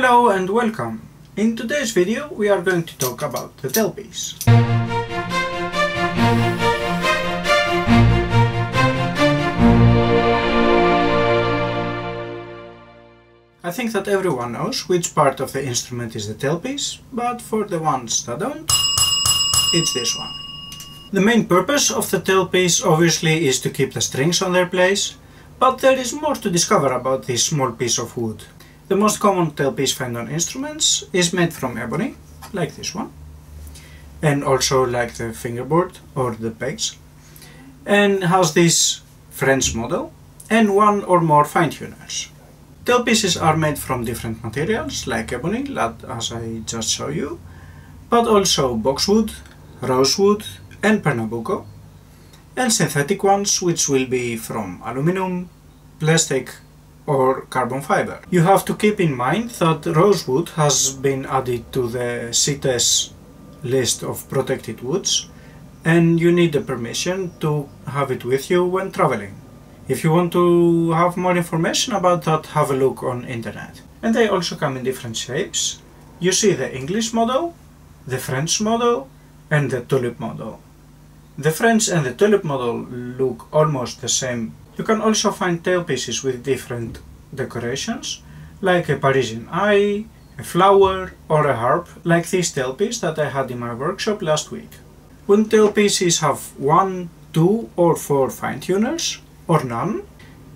Hello and welcome. In today's video we are going to talk about the tailpiece. I think that everyone knows which part of the instrument is the tailpiece, but for the ones that don't, it's this one. The main purpose of the tailpiece obviously is to keep the strings on their place, but there is more to discover about this small piece of wood. The most common tailpiece found on instruments is made from ebony, like this one, and also like the fingerboard or the pegs, and has this French model and one or more fine-tuners. Tailpieces are made from different materials, like ebony, as I just showed you, but also boxwood, rosewood and pernambuco, and synthetic ones which will be from aluminum, plastic, or carbon fiber. You have to keep in mind that rosewood has been added to the CITES list of protected woods, and you need the permission to have it with you when traveling. If you want to have more information about that, have a look on internet. And they also come in different shapes. You see the English model, the French model, and the tulip model. The French and the tulip model look almost the same. You can also find tailpieces with different decorations, like a Parisian eye, a flower or a harp, like this tailpiece that I had in my workshop last week. When tailpieces have 1, 2 or 4 fine-tuners, or none,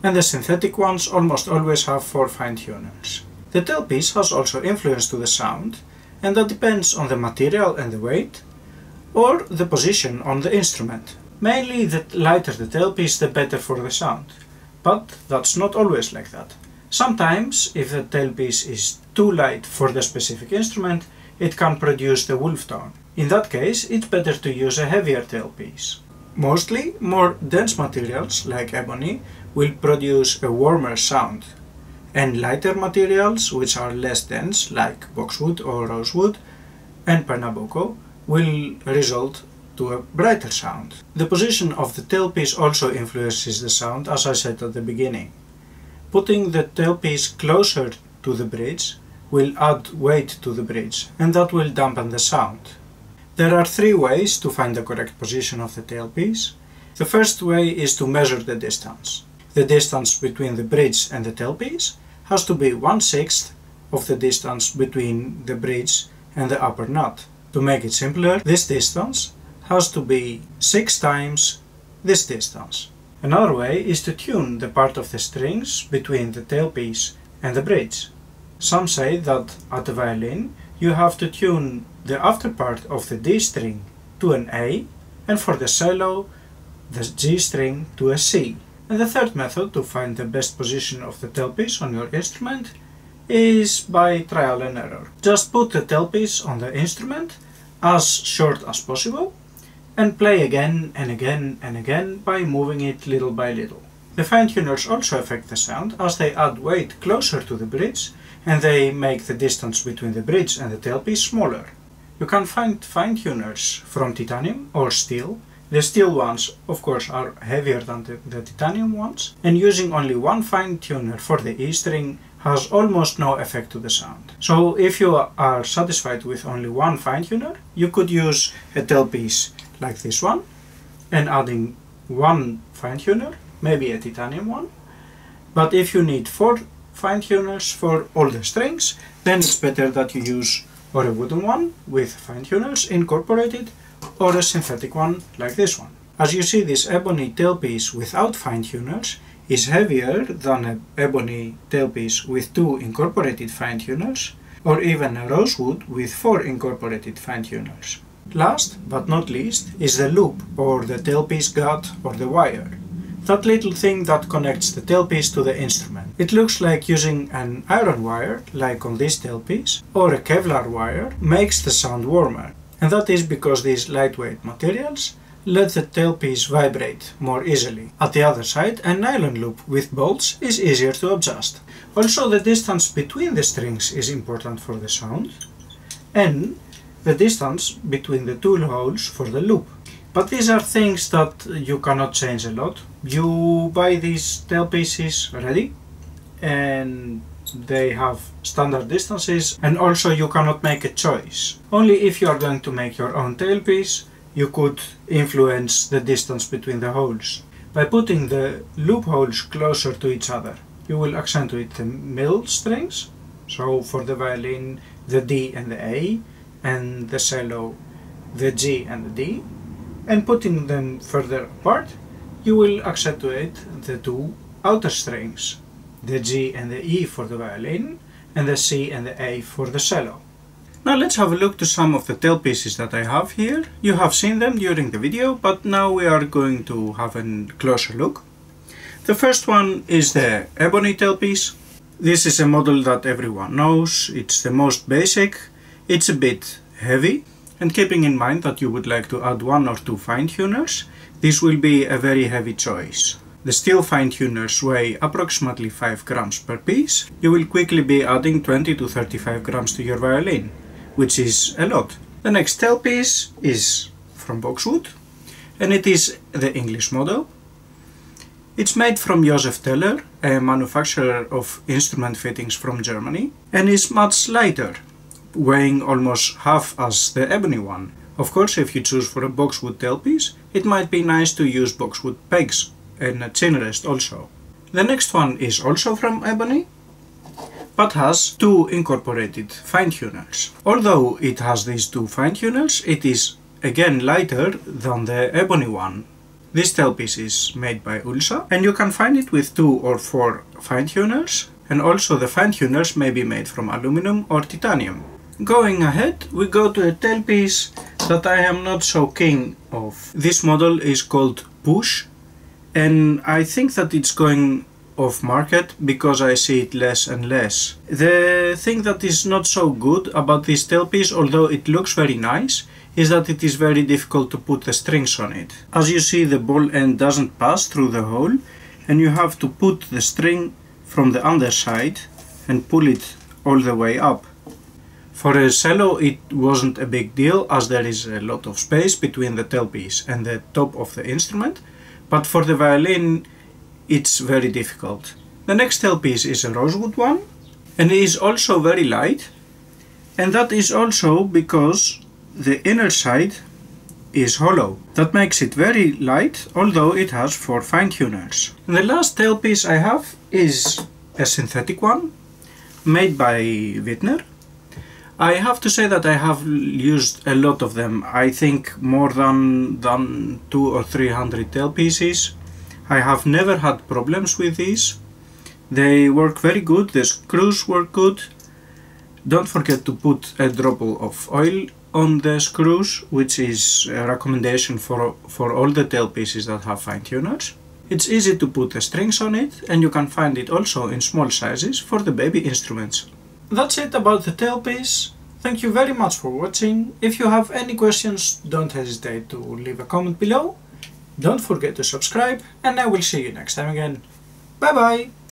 and the synthetic ones almost always have 4 fine-tuners. The tailpiece has also influence to the sound, and that depends on the material and the weight, or the position on the instrument. Mainly, the lighter the tailpiece, the better for the sound, but that's not always like that. Sometimes, if the tailpiece is too light for the specific instrument, it can produce the wolf tone. In that case, it's better to use a heavier tailpiece. Mostly, more dense materials, like ebony, will produce a warmer sound, and lighter materials, which are less dense, like boxwood or rosewood and pernambuco, will result to a brighter sound. The position of the tailpiece also influences the sound, as I said at the beginning. Putting the tailpiece closer to the bridge will add weight to the bridge, and that will dampen the sound. There are 3 ways to find the correct position of the tailpiece. The first way is to measure the distance. The distance between the bridge and the tailpiece has to be 1/6 of the distance between the bridge and the upper nut. To make it simpler, this distance has to be 6 times this distance. Another way is to tune the part of the strings between the tailpiece and the bridge. Some say that at the violin you have to tune the after part of the D string to an A, and for the cello the G string to a C. And the third method to find the best position of the tailpiece on your instrument is by trial and error. Just put the tailpiece on the instrument as short as possible, and play again and again and again by moving it little by little. The fine-tuners also affect the sound, as they add weight closer to the bridge and they make the distance between the bridge and the tailpiece smaller. You can find fine-tuners from titanium or steel. The steel ones, of course, are heavier than the titanium ones, and using only one fine-tuner for the E string has almost no effect to the sound. So if you are satisfied with only one fine-tuner, you could use a tailpiece like this one, and adding one fine-tuner, maybe a titanium one. But if you need 4 fine-tuners for all the strings, then it's better that you use or a wooden one with fine-tuners incorporated, or a synthetic one like this one. As you see, this ebony tailpiece without fine-tuners is heavier than an ebony tailpiece with 2 incorporated fine-tuners, or even a rosewood with 4 incorporated fine-tuners. Last but not least is the loop, or the tailpiece gut, or the wire. That little thing that connects the tailpiece to the instrument. It looks like using an iron wire, like on this tailpiece, or a Kevlar wire makes the sound warmer. And that is because these lightweight materials let the tailpiece vibrate more easily. At the other side, a nylon loop with bolts is easier to adjust. Also, the distance between the strings is important for the sound, and the distance between the 2 holes for the loop. But these are things that you cannot change a lot. You buy these tailpieces ready and they have standard distances, and also you cannot make a choice. Only if you are going to make your own tailpiece, you could influence the distance between the holes. By putting the loopholes closer to each other, you will accentuate the middle strings, so for the violin the D and the A, and the cello the G and the D, and putting them further apart, you will accentuate the two outer strings, the G and the E for the violin, and the C and the A for the cello. Now let's have a look to some of the tailpieces that I have here. You have seen them during the video, but now we are going to have a closer look. The first one is the ebony tailpiece. This is a model that everyone knows, it's the most basic, it's a bit heavy, and keeping in mind that you would like to add one or two fine-tuners, this will be a very heavy choice. The steel fine-tuners weigh approximately 5 grams per piece. You will quickly be adding 20 to 35 grams to your violin, which is a lot. The next tailpiece is from boxwood, and it is the English model. It's made from Josef Teller, a manufacturer of instrument fittings from Germany, and is much lighter, weighing almost half as the ebony one. Of course, if you choose for a boxwood tailpiece, it might be nice to use boxwood pegs and a chin rest also. The next one is also from ebony, but has two incorporated fine-tuners. Although it has these two fine-tuners, it is again lighter than the ebony one. This tailpiece is made by Ulsa, and you can find it with 2 or 4 fine-tuners, and also the fine-tuners may be made from aluminum or titanium. Going ahead, we go to a tailpiece that I am not so keen of. This model is called Push, and I think that it's going off market because I see it less and less. The thing that is not so good about this tailpiece, although it looks very nice, is that it is very difficult to put the strings on it. As you see, the ball end doesn't pass through the hole, and you have to put the string from the underside and pull it all the way up. For a cello it wasn't a big deal, as there is a lot of space between the tailpiece and the top of the instrument. But for the violin, it's very difficult. The next tailpiece is a rosewood one, and it is also very light, and that is also because the inner side is hollow. That makes it very light, although it has 4 fine-tuners. And the last tailpiece I have is a synthetic one, made by Wittner. I have to say that I have used a lot of them. I think more than 200 or 300 tailpieces. I have never had problems with these. They work very good, the screws work good. Don't forget to put a dropple of oil on the screws, which is a recommendation for all the tailpieces that have fine tuners. It's easy to put the strings on it, and you can find it also in small sizes for the baby instruments. That's it about the tailpiece. Thank you very much for watching. If you have any questions, don't hesitate to leave a comment below. Don't forget to subscribe, and I will see you next time again. Bye bye!